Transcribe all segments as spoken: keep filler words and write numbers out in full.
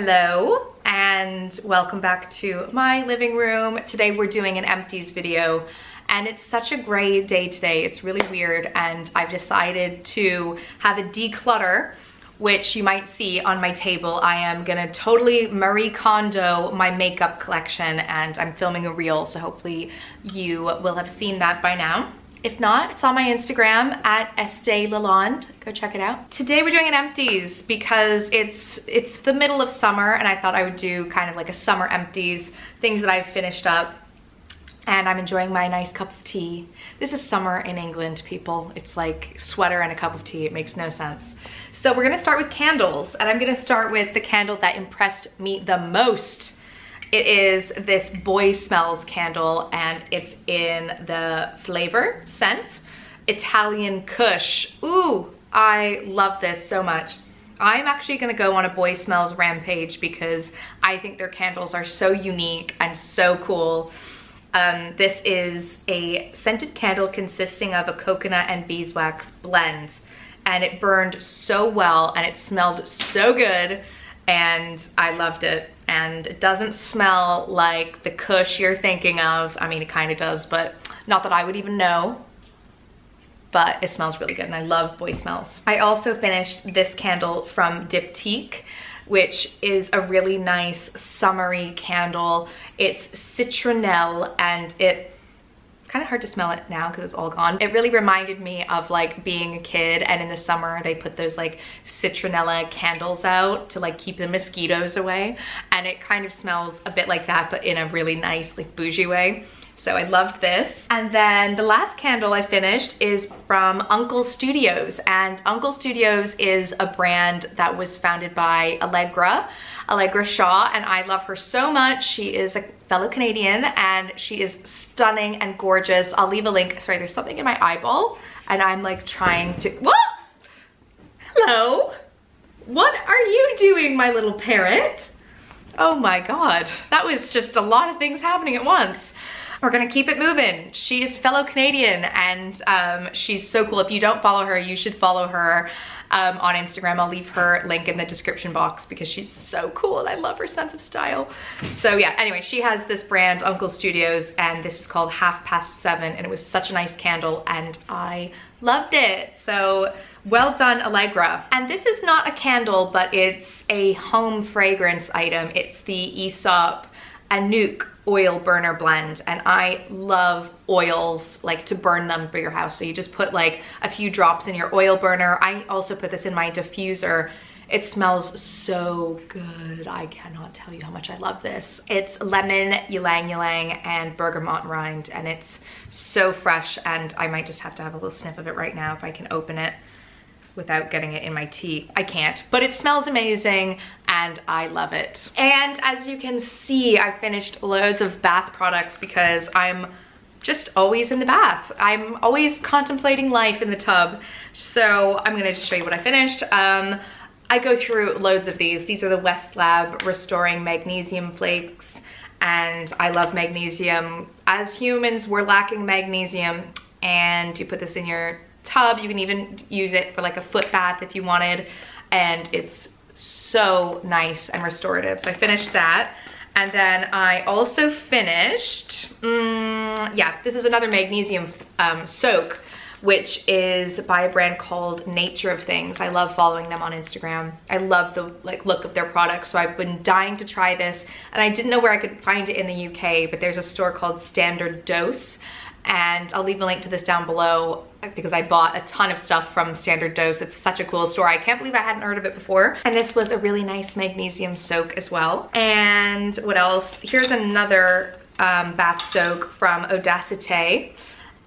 Hello and welcome back to my living room. Today we're doing an empties video and it's such a gray day today. It's really weird and I've decided to have a declutter, which you might see on my table. I am gonna totally Marie Kondo my makeup collection and I'm filming a reel, so hopefully you will have seen that by now. If not, it's on my Instagram at Estée Lalonde. Go check it out. Today we're doing an empties because it's it's the middle of summer and I thought I would do kind of like a summer empties, things that I've finished up and I'm enjoying my nice cup of tea. This is summer in England, people. It's like sweater and a cup of tea. It makes no sense. So we're gonna start with candles and I'm gonna start with the candle that impressed me the most. It is this Boy Smells candle and it's in the flavor scent, Italian Kush. Ooh, I love this so much. I'm actually gonna go on a Boy Smells rampage because I think their candles are so unique and so cool. Um, this is a scented candle consisting of a coconut and beeswax blend and it burned so well and it smelled so good and I loved it. And it doesn't smell like the Kush you're thinking of. I mean, it kind of does, but not that I would even know. But it smells really good and I love Boy Smells. I also finished this candle from Diptyque, which is a really nice summery candle. It's citronelle and it, it's kind of hard to smell it now because it's all gone. It really reminded me of like being a kid and in the summer they put those like citronella candles out to like keep the mosquitoes away, and it kind of smells a bit like that but in a really nice like bougie way. So I loved this. And then the last candle I finished is from Uncle Studios, and Uncle Studios is a brand that was founded by Allegra, Allegra Shaw, and I love her so much. She is a fellow Canadian and she is stunning and gorgeous. I'll leave a link. Sorry, there's something in my eyeball and I'm like trying to, what? Hello? What are you doing, my little parrot? Oh my God, that was just a lot of things happening at once. We're gonna keep it moving. She is fellow Canadian and um, she's so cool. If you don't follow her, you should follow her um, on Instagram. I'll leave her link in the description box because she's so cool and I love her sense of style. So yeah, anyway, she has this brand, Uncle Studios, and this is called Half Past Seven and it was such a nice candle and I loved it. So well done, Allegra. And this is not a candle, but it's a home fragrance item. It's the Aesop Anouk oil burner blend, and I love oils, like to burn them for your house. So you just put like a few drops in your oil burner. I also put this in my diffuser. It smells so good. I cannot tell you how much I love this. It's lemon, ylang ylang, and bergamot rind, and it's so fresh, and I might just have to have a little sniff of it right now if I can open it without getting it in my tea. I can't, but it smells amazing and I love it. And as you can see, I finished loads of bath products because I'm just always in the bath. I'm always contemplating life in the tub. So I'm gonna just show you what I finished. Um, I go through loads of these. These are the Westlab Restoring Magnesium Flakes, and I love magnesium. As humans, we're lacking magnesium, and you put this in your tub. You can even use it for like a foot bath if you wanted, and it's so nice and restorative. So I finished that, and then I also finished um, yeah, this is another magnesium um, soak, which is by a brand called Nature of Things. I love following them on Instagram. I love the like look of their products, so I've been dying to try this, and I didn't know where I could find it in the U K, but there's a store called Standard Dose, and I'll leave a link to this down below because I bought a ton of stuff from Standard Dose. It's such a cool store. I can't believe I hadn't heard of it before. And this was a really nice magnesium soak as well. And what else? Here's another um, bath soak from Odacité.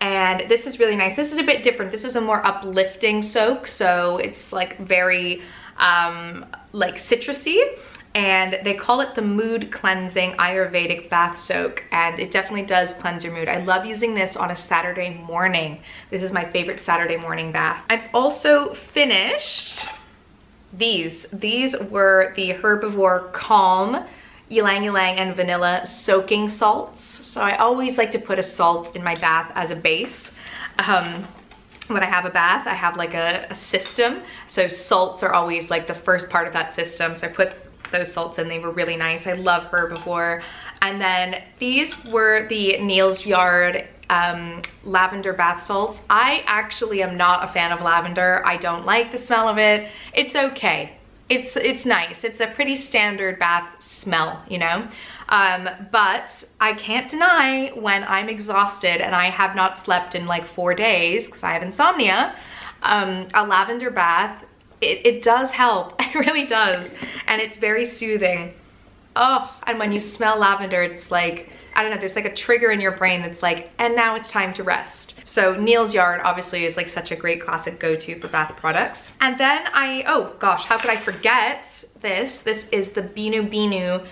And this is really nice. This is a bit different. This is a more uplifting soak. So it's like very um, like citrusy. And they call it the Mood Cleansing Ayurvedic Bath Soak, and it definitely does cleanse your mood. I love using this on a Saturday morning. This is my favorite Saturday morning bath. I've also finished these. These were the Herbivore Calm Ylang Ylang and Vanilla Soaking Salts. So I always like to put a salt in my bath as a base. Um, When I have a bath, I have like a, a system. So salts are always like the first part of that system. So I put those salts and they were really nice. I love herbivore. And then these were the Neal's Yard um, lavender bath salts. I actually am not a fan of lavender. I don't like the smell of it. It's okay. It's, it's nice. It's a pretty standard bath smell, you know? Um, but I can't deny when I'm exhausted and I have not slept in like four days because I have insomnia, um, a lavender bath, it, it does help. It really does. And it's very soothing. Oh, and when you smell lavender, it's like, I don't know, there's like a trigger in your brain that's like, and now it's time to rest. So Neal's Yard obviously is like such a great classic go-to for bath products. And then I, oh gosh, how could I forget this? This is the Binu Binu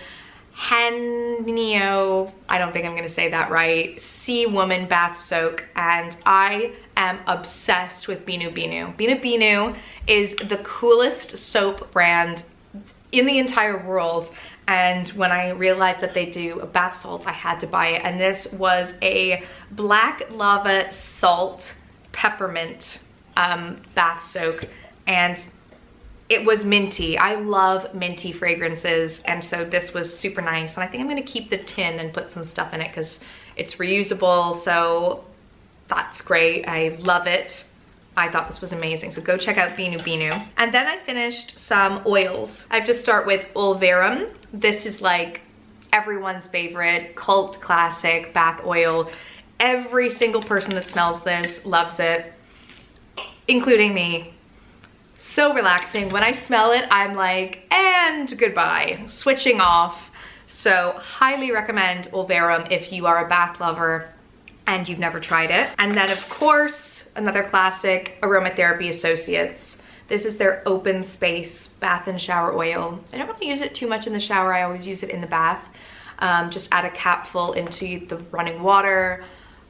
Henio, I don't think I'm gonna say that right, Sea Woman Bath Soak, and I am obsessed with Binu Binu. Binu Binu is the coolest soap brand in the entire world. And when I realized that they do bath salts, I had to buy it. And this was a black lava salt peppermint um, bath soak. And it was minty. I love minty fragrances. And so this was super nice. And I think I'm gonna keep the tin and put some stuff in it because it's reusable. So that's great. I love it. I thought this was amazing. So go check out Binu Binu. And then I finished some oils. I have to start with Olverum. This is like everyone's favorite cult classic bath oil. Every single person that smells this loves it, including me. So relaxing. When I smell it, I'm like, and goodbye, switching off. So highly recommend Olverum if you are a bath lover and you've never tried it. And then of course, another classic, Aromatherapy Associates. This is their Open Space bath and shower oil. I don't really use it too much in the shower. I always use it in the bath. Um, just add a capful into the running water.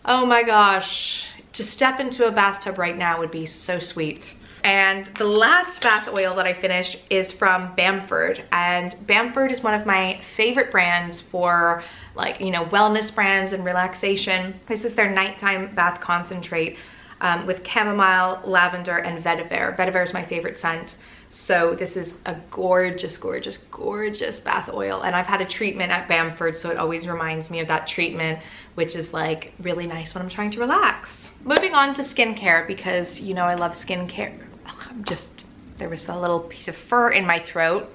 Oh my gosh, to step into a bathtub right now would be so sweet. And the last bath oil that I finished is from Bamford. And Bamford is one of my favorite brands for like, you know, wellness brands and relaxation. This is their nighttime bath concentrate. Um, with chamomile, lavender, and vetiver. Vetiver is my favorite scent. So this is a gorgeous, gorgeous, gorgeous bath oil. And I've had a treatment at Bamford, so it always reminds me of that treatment, which is like really nice when I'm trying to relax. Moving on to skincare, because you know I love skincare. Oh, I'm just, there was a little piece of fur in my throat.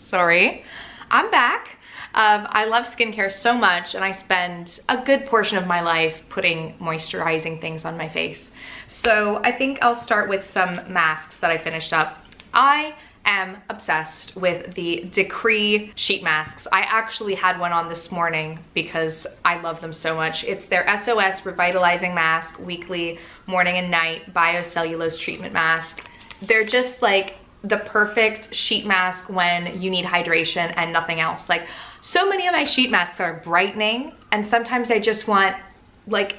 Sorry. I'm back. Um, I love skincare so much, and I spend a good portion of my life putting moisturizing things on my face. So I think I'll start with some masks that I finished up. I am obsessed with the Decléor sheet masks. I actually had one on this morning because I love them so much. It's their S O S Revitalizing Mask, Weekly Morning and Night Biocellulose Treatment Mask. They're just like the perfect sheet mask when you need hydration and nothing else. Like, so many of my sheet masks are brightening, and sometimes I just want like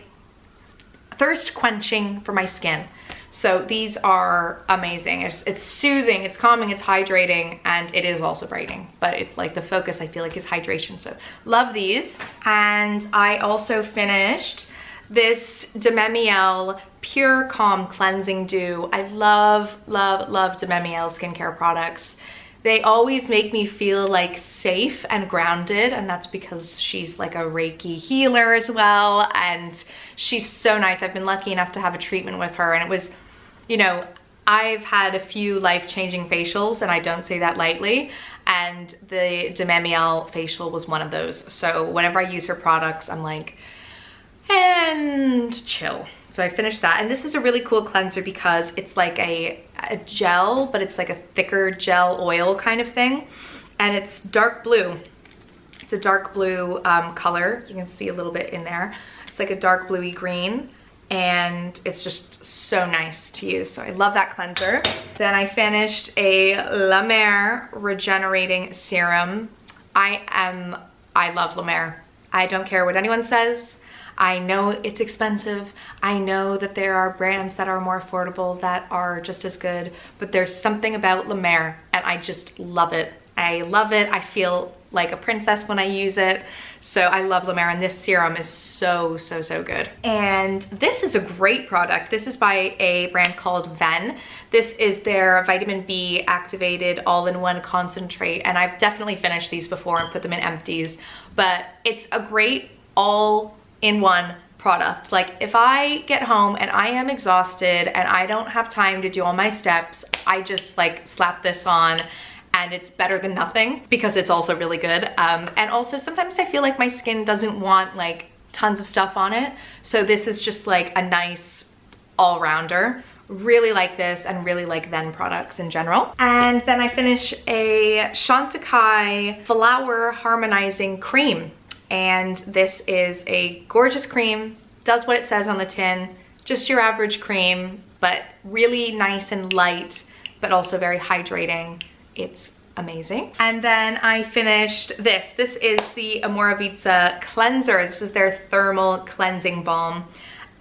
thirst quenching for my skin. So these are amazing. It's, it's soothing, it's calming, it's hydrating, and it is also brightening, but it's like the focus I feel like is hydration, so love these. And I also finished this Dememiel Pure Calm Cleansing Dew. I love, love, love Dememiel skincare products. They always make me feel like safe and grounded, and that's because she's like a Reiki healer as well, and she's so nice. I've been lucky enough to have a treatment with her, and it was, you know, I've had a few life-changing facials, and I don't say that lightly, and the Dememiel facial was one of those. So whenever I use her products, I'm like, and chill. So I finished that, and this is a really cool cleanser because it's like a, a gel, but it's like a thicker gel oil kind of thing, and it's dark blue. It's a dark blue um, color. You can see a little bit in there. It's like a dark bluey green, and it's just so nice to use. So I love that cleanser. Then I finished a La Mer Regenerating Serum. I am, I love La Mer. I don't care what anyone says. I know it's expensive. I know that there are brands that are more affordable that are just as good, but there's something about La Mer, and I just love it. I love it. I feel like a princess when I use it. So I love La Mer, and this serum is so, so, so good. And this is a great product. This is by a brand called Venn. This is their vitamin B activated all-in-one concentrate, and I've definitely finished these before and put them in empties, but it's a great all-in-one product. Like, if I get home and I am exhausted and I don't have time to do all my steps, I just like slap this on, and it's better than nothing because it's also really good. Um, and also sometimes I feel like my skin doesn't want like tons of stuff on it, so this is just like a nice all-rounder. Really like this, and really like Venn products in general. And then I finish a Chantecaille Flower Harmonizing Cream. And this is a gorgeous cream, does what it says on the tin, just your average cream, but really nice and light, but also very hydrating. It's amazing. And then I finished this. This is the Amoravieza cleanser. This is their thermal cleansing balm,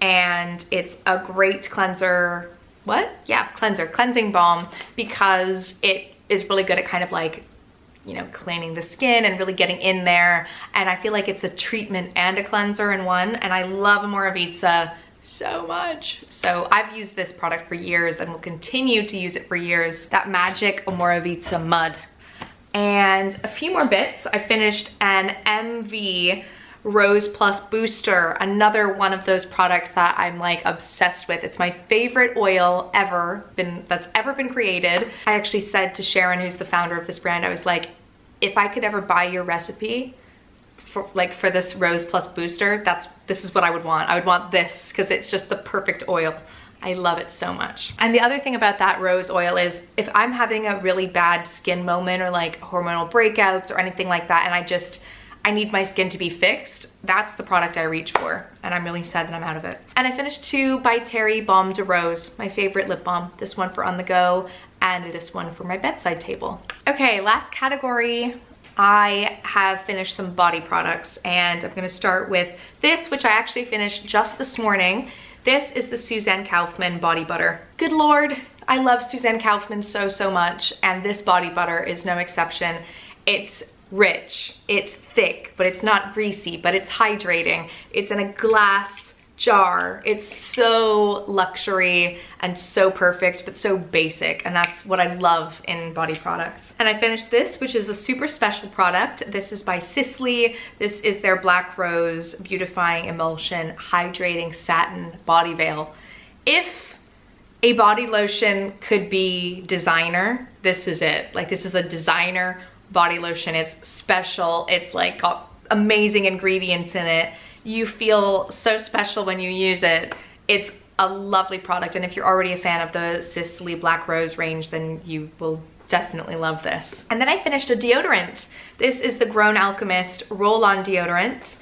and it's a great cleanser, what? Yeah, cleanser, cleansing balm, because it is really good at kind of like, you know, cleaning the skin and really getting in there. And I feel like it's a treatment and a cleanser in one, and I love Amoravieza so much. So I've used this product for years and will continue to use it for years. That magic Amoravieza mud. And a few more bits. I finished an M V Rose Plus booster, another one of those products that I'm like obsessed with. It's my favorite oil ever been that's ever been created. I actually said to Sharon, who's the founder of this brand, I was like, if I could ever buy your recipe for like for this Rose Plus booster, that's this is what I would want. I would want this, because it's just the perfect oil. I love it so much. And the other thing about that rose oil is, if I'm having a really bad skin moment or like hormonal breakouts or anything like that, and I just I need my skin to be fixed, that's the product I reach for, and I'm really sad that I'm out of it. And I finished two By Terry Balm de Rose, my favorite lip balm. This one for on the go, and this one for my bedside table. Okay, last category. I have finished some body products, and I'm gonna start with this, which I actually finished just this morning. This is the Susanne Kaufmann Body Butter. Good Lord, I love Susanne Kaufmann so, so much, and this body butter is no exception. It's rich, it's thick, but it's not greasy, but it's hydrating. It's in a glass jar. It's so luxury and so perfect, but so basic, and that's what I love in body products. And I finished this, which is a super special product. This is by Sisley. This is their Black Rose Beautifying Emulsion Hydrating Satin Body Veil. If a body lotion could be designer, this is it. Like, this is a designer body lotion. It's special. It's like got amazing ingredients in it. You feel so special when you use it. It's a lovely product, and if you're already a fan of the Sisley Black Rose range, then you will definitely love this. And then I finished a deodorant. This is the Grown Alchemist roll-on deodorant.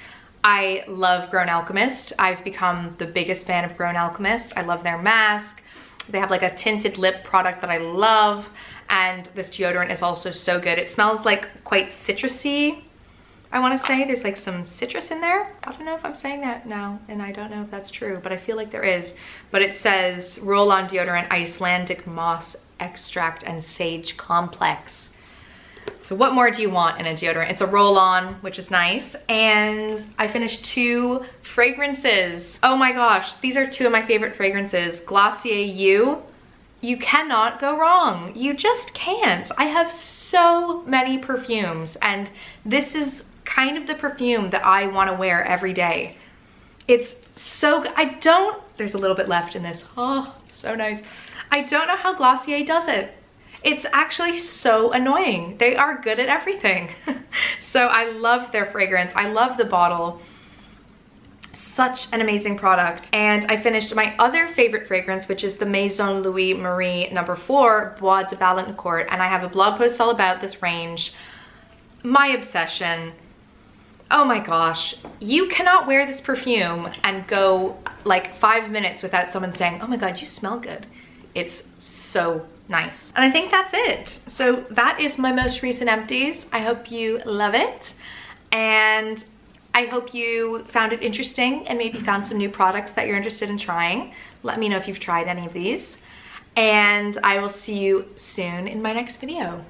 I love Grown Alchemist. I've become the biggest fan of Grown Alchemist. I love their mask. They have like a tinted lip product that I love, and this deodorant is also so good. It smells like quite citrusy, I want to say. There's like some citrus in there. I don't know if I'm saying that now, and I don't know if that's true, but I feel like there is. But it says roll-on deodorant, Icelandic moss extract and sage complex. So what more do you want in a deodorant? It's a roll-on, which is nice. And I finished two fragrances. Oh my gosh, these are two of my favorite fragrances. Glossier You. You cannot go wrong. You just can't. I have so many perfumes, and this is kind of the perfume that I want to wear every day. It's so good. I don't, there's a little bit left in this. Oh, so nice. I don't know how Glossier does it. It's actually so annoying. They are good at everything. So I love their fragrance. I love the bottle. Such an amazing product. And I finished my other favorite fragrance, which is the Maison Louis Marie number four, Bois de Ballancourt, and I have a blog post all about this range. My obsession. Oh my gosh. You cannot wear this perfume and go like five minutes without someone saying, oh my God, you smell good. It's so nice. And I think that's it. So that is my most recent empties. I hope you love it, and I hope you found it interesting and maybe found some new products that you're interested in trying. Let me know if you've tried any of these, and I will see you soon in my next video.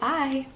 Bye.